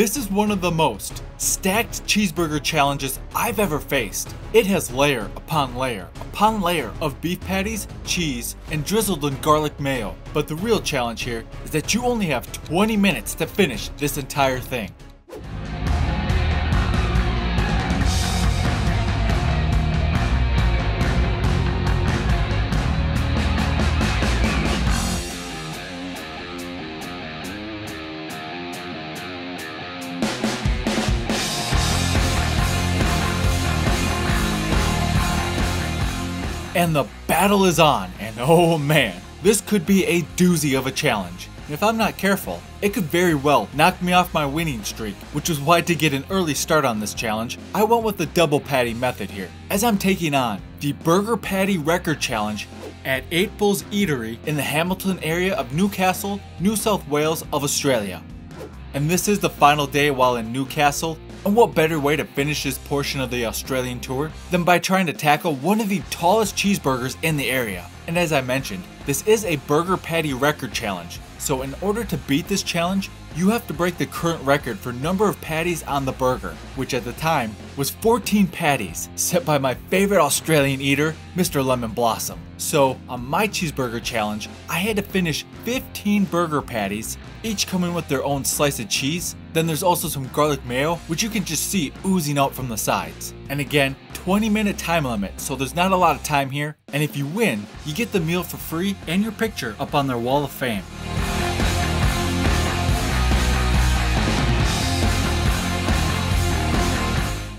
This is one of the most stacked cheeseburger challenges I've ever faced. It has layer upon layer upon layer of beef patties, cheese, and drizzled in garlic mayo. But the real challenge here is that you only have 20 minutes to finish this entire thing. And the battle is on, and oh man, this could be a doozy of a challenge. If I'm not careful, it could very well knock me off my winning streak, which is why to get an early start on this challenge, I went with the double patty method here, as I'm taking on the Burger Patty Record Challenge at 8 Bulls Eatery in the Hamilton area of Newcastle, New South Wales of Australia. And this is the final day while in Newcastle. And what better way to finish this portion of the Australian tour than by trying to tackle one of the tallest cheeseburgers in the area. And as I mentioned, this is a burger patty record challenge. So in order to beat this challenge, you have to break the current record for number of patties on the burger, which at the time was 14 patties, set by my favorite Australian eater, Mr. Lemon Blossom. So on my cheeseburger challenge, I had to finish 15 burger patties, each coming with their own slice of cheese. Then there's also some garlic mayo, which you can just see oozing out from the sides. And again, 20-minute time limit, so there's not a lot of time here. And if you win, you get the meal for free and your picture up on their wall of fame.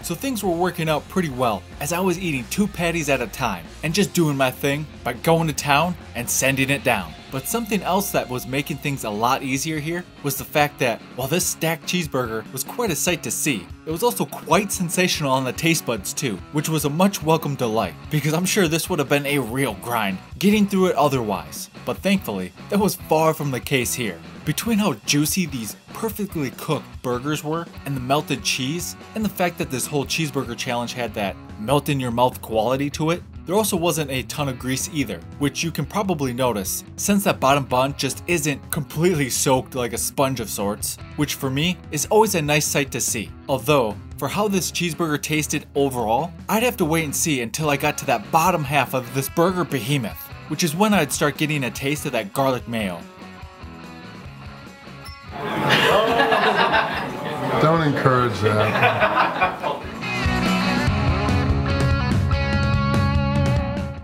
So things were working out pretty well as I was eating 2 patties at a time and just doing my thing by going to town and sending it down. But something else that was making things a lot easier here was the fact that while this stacked cheeseburger was quite a sight to see, it was also quite sensational on the taste buds too, which was a much welcome delight because I'm sure this would have been a real grind getting through it otherwise. But thankfully, that was far from the case here. Between how juicy these perfectly cooked burgers were and the melted cheese and the fact that this whole cheeseburger challenge had that melt in your mouth quality to it, there also wasn't a ton of grease either, which you can probably notice since that bottom bun just isn't completely soaked like a sponge of sorts, which for me is always a nice sight to see. Although, for how this cheeseburger tasted overall, I'd have to wait and see until I got to that bottom half of this burger behemoth, which is when I'd start getting a taste of that garlic mayo. Don't encourage that.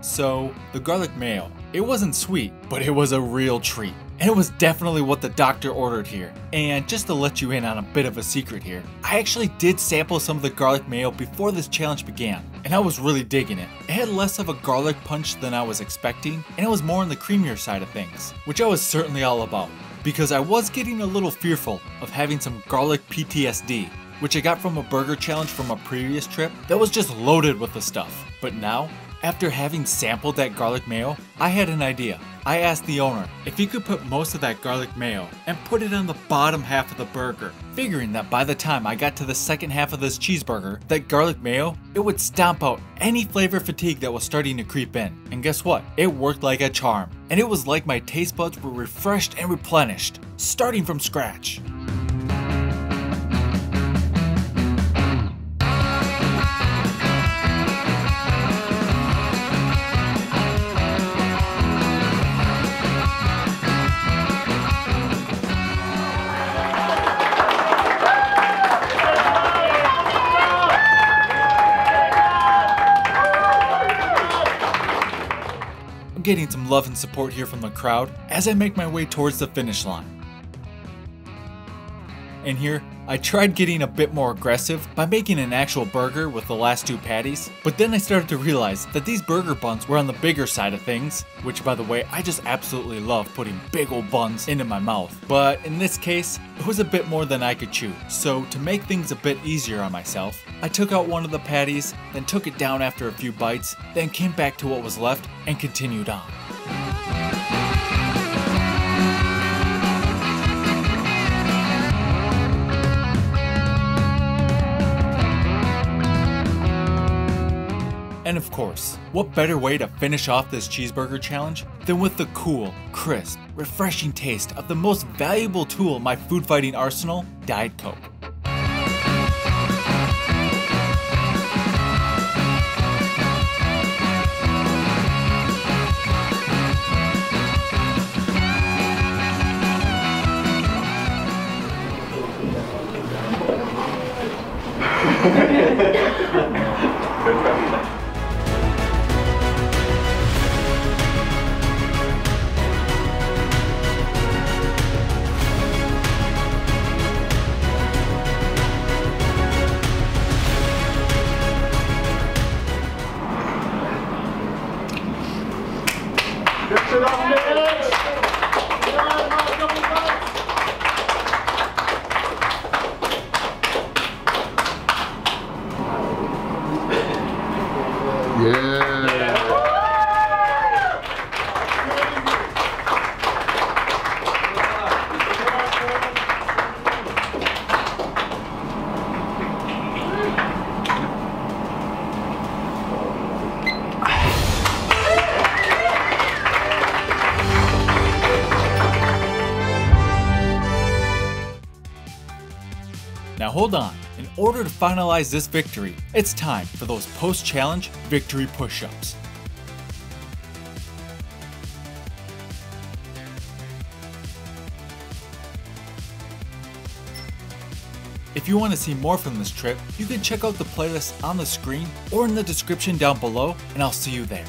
So, the garlic mayo, it wasn't sweet, but it was a real treat. And it was definitely what the doctor ordered here. And just to let you in on a bit of a secret here, I actually did sample some of the garlic mayo before this challenge began, and I was really digging it. It had less of a garlic punch than I was expecting, and it was more on the creamier side of things, which I was certainly all about, because I was getting a little fearful of having some garlic PTSD, which I got from a burger challenge from a previous trip that was just loaded with the stuff. But now, after having sampled that garlic mayo, I had an idea. I asked the owner if he could put most of that garlic mayo and put it on the bottom half of the burger, figuring that by the time I got to the second half of this cheeseburger, that garlic mayo, it would stomp out any flavor fatigue that was starting to creep in. And guess what? It worked like a charm. And it was like my taste buds were refreshed and replenished, starting from scratch. Getting some love and support here from the crowd as I make my way towards the finish line. And here, I tried getting a bit more aggressive by making an actual burger with the last 2 patties, but then I started to realize that these burger buns were on the bigger side of things, which by the way, I just absolutely love putting big old buns into my mouth. But in this case, it was a bit more than I could chew. So to make things a bit easier on myself, I took out one of the patties, then took it down after a few bites, then came back to what was left and continued on. And of course, what better way to finish off this cheeseburger challenge than with the cool, crisp, refreshing taste of the most valuable tool in my food fighting arsenal, Diet Coke. Now hold on, in order to finalize this victory, it's time for those post-challenge victory push-ups. If you want to see more from this trip, you can check out the playlist on the screen or in the description down below, and I'll see you there.